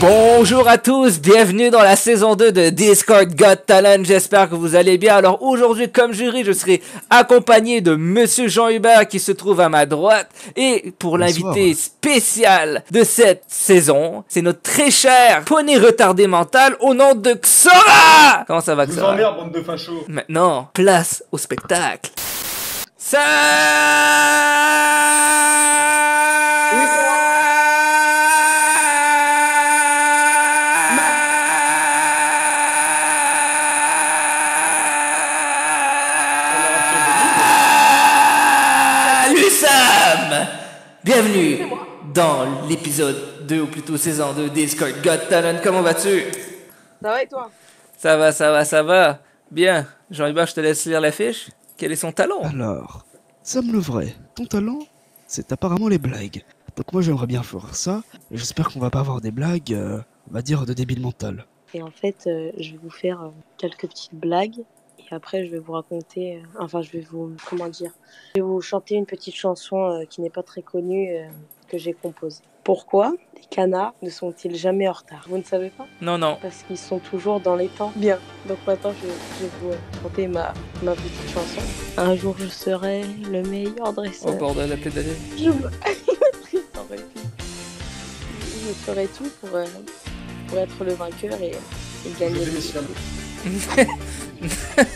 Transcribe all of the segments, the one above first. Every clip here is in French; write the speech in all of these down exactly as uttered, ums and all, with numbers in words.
Bonjour à tous, bienvenue dans la saison deux de Discord God Talent, j'espère que vous allez bien. Alors aujourd'hui comme jury je serai accompagné de monsieur Jean-Hubert qui se trouve à ma droite. Et pour l'invité spécial de cette saison, c'est notre très cher Pony Retardé Mental au nom de Ksora. Comment ça va Ksora? Je vous emmerde, bande de fachos. Maintenant, place au spectacle. Ça... Bienvenue dans l'épisode deux, ou plutôt saison deux, Discord God Talent. Comment vas-tu? Ça va et toi? Ça va, ça va, ça va. Bien. Jean-Hubert, je te laisse lire la fiche. Quel est son talent? Alors, Sam le vrai, ton talent, c'est apparemment les blagues. Donc moi, j'aimerais bien faire ça. J'espère qu'on va pas avoir des blagues, euh, on va dire, de débile mental. Et en fait, euh, je vais vous faire euh, quelques petites blagues. Et après, je vais vous raconter, euh, enfin, je vais vous, comment dire, je vais vous chanter une petite chanson euh, qui n'est pas très connue, euh, que j'ai composée. Pourquoi les canards ne sont-ils jamais en retard? Vous ne savez pas? Non, non. Parce qu'ils sont toujours dans les temps. Bien. Donc maintenant, je, je vais vous raconter ma, ma petite chanson. Un jour, je serai le meilleur dresseur. Au bord de la pédale. Je me... je ferai tout pour, euh, pour être le vainqueur et, et gagner le...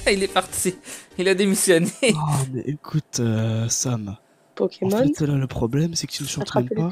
Il est parti, il a démissionné. Oh, mais écoute, euh, Sam. Pokémon. En fait, là, le problème, c'est que tu ne chantes même pas.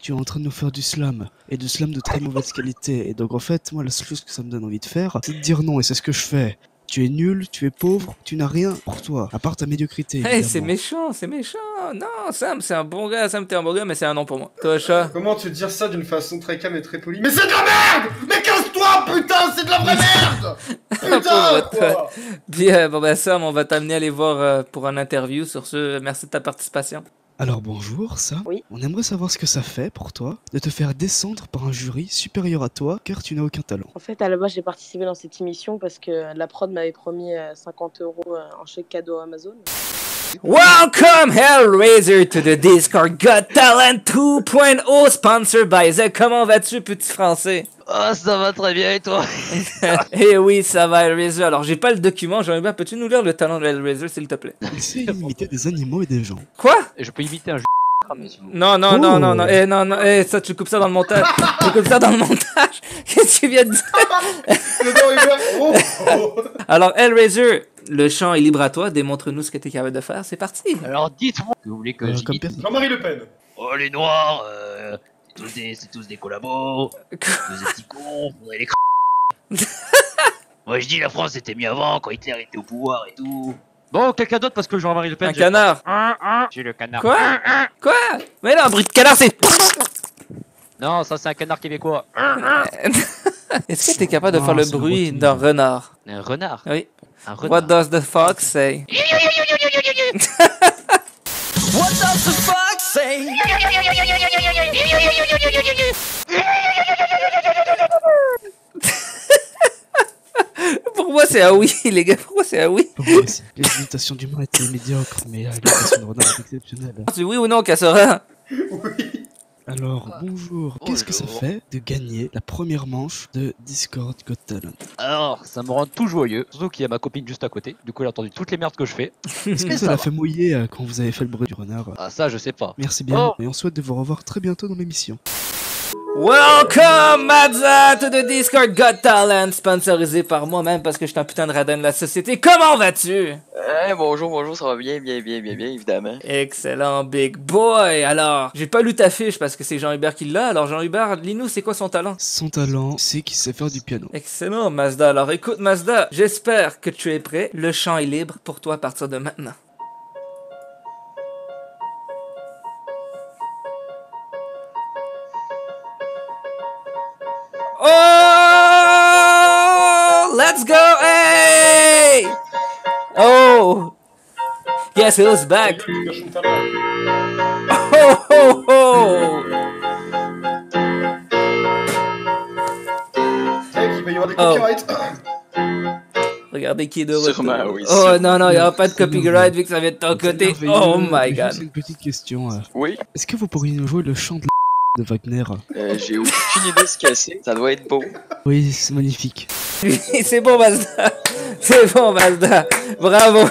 Tu es en train de nous faire du slam. Et du slam de très mauvaise qualité. Et donc, en fait, moi, la seule chose que ça me donne envie de faire, c'est de dire non. Et c'est ce que je fais. Tu es nul, tu es pauvre, tu n'as rien pour toi, à part ta médiocrité. Hey, c'est méchant, c'est méchant. Non, Sam, c'est un bon gars. Sam, t'es un bon gars, mais c'est un non pour moi. Toi, chat. Comment tu dire ça d'une façon très calme et très polie? Mais c'est de la merde! Mais casse-toi, putain, c'est de la vraie merde! Putain, quoi. Bien, bon, bah, Sam, on va t'amener à aller voir euh, pour un interview. Sur ce, merci de ta participation. Alors, bonjour, Sam. Oui. On aimerait savoir ce que ça fait pour toi de te faire descendre par un jury supérieur à toi car tu n'as aucun talent. En fait, à la base, j'ai participé dans cette émission parce que la prod m'avait promis cinquante euros en chèque cadeau Amazon. Welcome, Hellraiser, to the Discord God Talent two point oh, sponsored by Z. Comment vas-tu, petit français? Oh, ça va très bien, et toi? Eh oui, ça va, Hellraiser. Alors, j'ai pas le document, Jean-Hubert, peux-tu nous lire le talent de Hellraiser, s'il te plaît? Il sait imiter des animaux et des gens. Quoi? Je peux imiter un jeu. Non, non, non, non, non, eh, non, non, eh, ça, tu coupes ça dans le montage. Tu coupes ça dans le montage. Qu'est-ce que tu viens de dire? Alors, Hellraiser, le chant est libre à toi. Démontre-nous ce que t'es capable de faire. C'est parti. Alors, dites-moi que vous voulez que je dise. Jean-Marie Le Pen. Oh, les noirs, euh, c'est tous des collabos. Vous êtes des cons, vous avez les c***. Moi, je dis, la France était mieux avant, quand Hitler était au pouvoir et tout. Bon, quelqu'un d'autre parce que Jean-Marie Le Pen... Un canard. J'ai le canard. Quoi? Quoi? Mais là, un bruit de canard, c'est... Non, ça c'est un canard québécois. Est-ce que t'es capable de faire le bruit d'un renard? Un renard? Oui. Un renard. What does the fox say? What does the fox say? Pourquoi c'est ah oui, les gars? Pourquoi c'est ah oui? Les imitations d'humains étaient médiocres, mais l'imitation de renard est exceptionnelle. C'est oui ou non, Ksora? Oui. Alors, bonjour. Qu'est-ce que ça fait de gagner la première manche de Discord God Talent? Alors, ça me rend tout joyeux. Surtout qu'il y a ma copine juste à côté. Du coup, elle a entendu toutes les merdes que je fais. Est-ce que ça l'a fait mouiller euh, quand vous avez fait le bruit du renard? Ah, ça, je sais pas. Merci bien. Oh. Et on souhaite de vous revoir très bientôt dans l'émission. Welcome, Mazda, to the Discord God Talent, sponsorisé par moi-même parce que je suis un putain de radin de la société. Comment vas-tu? Eh, bonjour, bonjour, ça va bien, bien, bien, bien, bien, évidemment. Excellent, big boy. Alors, j'ai pas lu ta fiche parce que c'est Jean-Hubert qui l'a. Alors, Jean-Hubert, lis-nous, c'est quoi son talent? Son talent, c'est qu'il sait faire du piano. Excellent, Mazda. Alors, écoute, Mazda, j'espère que tu es prêt. Le chant est libre pour toi à partir de maintenant. Oh, let's go, hey! Oh, yes, it was back. Oh, oh, oh. Oh. Regardez qui est de votre... Sûrement, oui. Oh non, non, il n'y aura pas de copyright vu que ça vient de ton côté. Oh my god. J'ai une petite question. Oui. Est-ce que vous pourriez nous jouer le chant de... de Wagner. Euh, J'ai aucune idée ce qu'il y a, ça doit être beau. Oui, c'est magnifique. C'est bon, Mazda. C'est bon, Mazda. Bravo.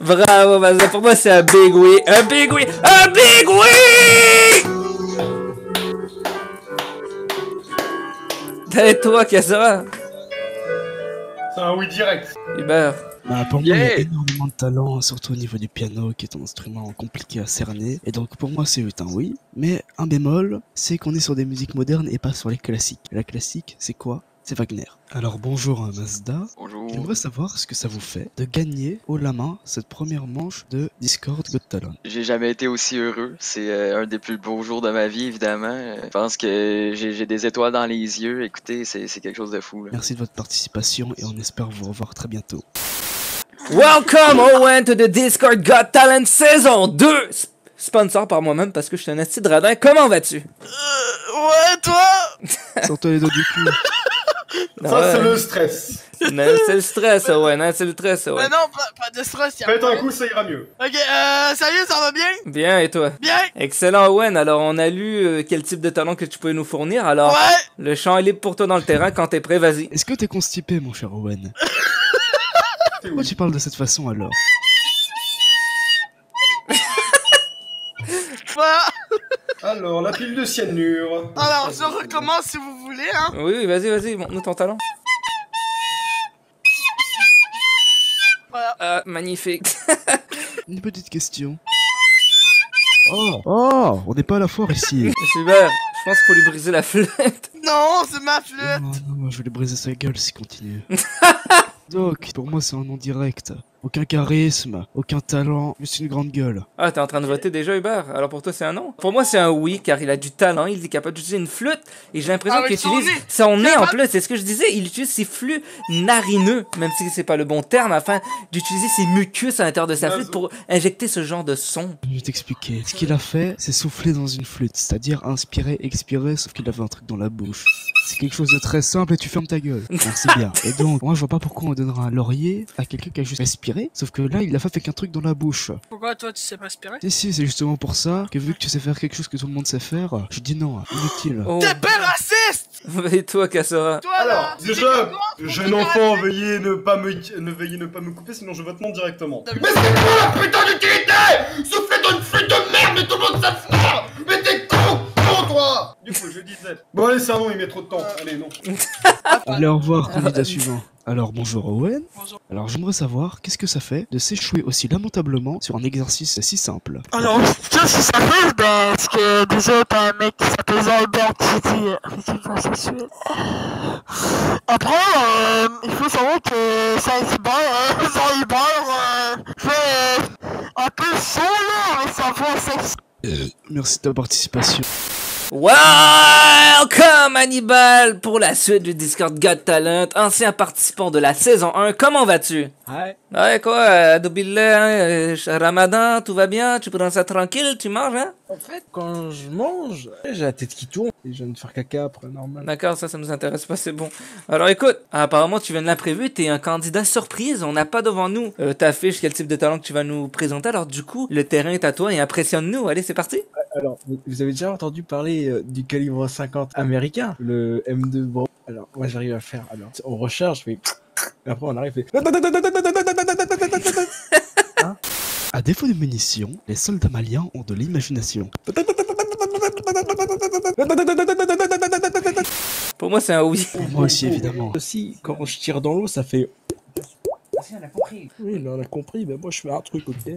Bravo, Mazda. Pour moi, c'est un big oui. Un big oui. Un big oui. T'as les toi, Ksora. C'est un oui direct. Hubert. Bah, pour yeah. moi, il y a énormément de talent, surtout au niveau du piano, qui est un instrument compliqué à cerner. Et donc, pour moi, c'est un oui. Mais un bémol, c'est qu'on est sur des musiques modernes et pas sur les classiques. La classique, c'est quoi? C'est Wagner. Alors, bonjour à Mazda. Bonjour. J'aimerais savoir ce que ça vous fait de gagner haut la main cette première manche de Discord God Talent. J'ai jamais été aussi heureux. C'est euh, un des plus beaux jours de ma vie, évidemment. Je pense que j'ai des étoiles dans les yeux. Écoutez, c'est quelque chose de fou. Là. Merci de votre participation et on espère vous revoir très bientôt. Welcome, Owen, to the Discord God Talent saison deux. Sponsor par moi-même parce que je suis un asti de radin. Comment vas-tu? Euh, ouais, toi? Sors-toi les dos du cul. Non, ça, ouais. c'est le stress. Non, c'est le stress, ouais, non, c'est le stress, ouais. Mais non, pas, pas de stress, y'a Faites un coup, ça ira mieux. Ok, euh, salut, ça va bien? Bien, et toi? Bien! Excellent, Owen, alors on a lu euh, quel type de talent que tu pouvais nous fournir, alors... Ouais! Le champ est libre pour toi dans le terrain, quand t'es prêt, vas-y. Est-ce que t'es constipé, mon cher Owen? Pourquoi tu parles de cette façon, alors? Alors, la pile de cyanure. Alors, je recommence si vous voulez, hein. Oui, oui, vas-y, vas-y, montre-nous ton talent. Voilà. Euh, magnifique. Une petite question. Oh, oh, on n'est pas à la foire ici. Super, je pense qu'il faut lui briser la flûte. Non, c'est ma flûte. Non, non, je vais lui briser sa gueule s'il continue. Donc, pour moi, c'est un nom direct. Aucun charisme, aucun talent, juste une grande gueule. Ah, t'es en train de voter déjà, Hubert? Alors pour toi, c'est un non? Pour moi, c'est un oui, car il a du talent, il est capable d'utiliser une flûte, et j'ai l'impression ah, qu'il utilise son nez en plus, c'est ce que je disais, il utilise ses flux narineux, même si c'est pas le bon terme, afin d'utiliser ses mucus à l'intérieur de sa flûte pour injecter ce genre de son. Je vais t'expliquer. Ce qu'il a fait, c'est souffler dans une flûte, c'est-à-dire inspirer, expirer, sauf qu'il avait un truc dans la bouche. C'est quelque chose de très simple et tu fermes ta gueule. Merci bien. Et donc, moi, je vois pas pourquoi on donnera un laurier à quelqu'un qui a juste respiré. Sauf que là, il l'a fait avec un truc dans la bouche. Pourquoi toi, tu sais pas aspirer? Si, si, c'est justement pour ça que vu que tu sais faire quelque chose que tout le monde sait faire, je dis non, inutile. Oh. T'es pas raciste! Et toi, Ksora? Alors, déjà, jeune enfant, veuillez ne pas me, ne veuillez ne pas me couper, sinon je vote non directement. Mais c'est quoi la putain d'utilité? Souffler dans une flûte de merde, mais tout le monde sait faire! Mais t'es con, con toi! Du coup, je disais. Bon, allez, c'est un non, il met trop de temps. Allez, non. Allez, au revoir, candidat suivant. Alors bonjour Owen, bonjour. Alors j'aimerais savoir qu'est-ce que ça fait de s'échouer aussi lamentablement sur un exercice si simple. Alors ça si ça fait, bah parce que déjà t'as un mec qui s'appelle Jean-Hubert qui dit qu'il va s'échouer. Après euh, il faut savoir que ça c'est bon, hein, Jean-Hubert euh, fait euh, un peu chaud là, mais ça va s'échouer. Merci de ta participation. Welcome Hannibal pour la suite du Discord God Talent, ancien participant de la saison un, comment vas-tu? Ouais. Ouais quoi, euh, Ramadan, tout va bien, tu prends ça tranquille, tu manges hein? En fait, quand je mange, j'ai la tête qui tourne et je viens de faire caca après, normal. D'accord, ça, ça nous intéresse pas, c'est bon. Alors écoute, apparemment tu viens de l'imprévu, t'es un candidat surprise, on n'a pas devant nous euh, ta fiche, quel type de talent que tu vas nous présenter, alors du coup, le terrain est à toi et impressionne-nous, allez c'est parti. Alors, vous avez déjà entendu parler euh, du calibre cinquante américain, le M deux bro. Alors, moi j'arrive à faire, alors, on recharge, mais... Et après on arrive et... Hein? À défaut de munitions, les soldats maliens ont de l'imagination. Pour moi c'est un oui. Pour moi aussi évidemment. Aussi, quand je tire dans l'eau, ça fait... Oui, on a compris. Oui, on a compris, mais moi je fais un truc, ok.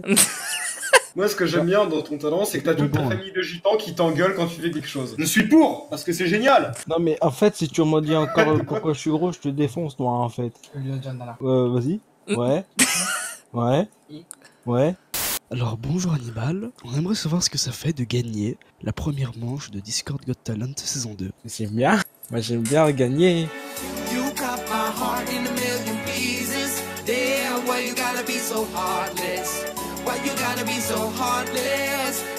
Moi, ce que j'aime bien dans ton talent, c'est que t'as toute ta famille de gitans qui t'engueule quand tu fais quelque chose. Je suis pour, parce que c'est génial. Non, mais en fait, si tu m'as dit encore pourquoi je suis gros, je te défonce, toi, en fait. Euh, vas-y. Ouais. Ouais. Ouais. Alors, bonjour Hannibal. On aimerait savoir ce que ça fait de gagner la première manche de Discord God Talent saison deux. J'aime bien. Moi, j'aime bien gagner. Why you gotta be so heartless?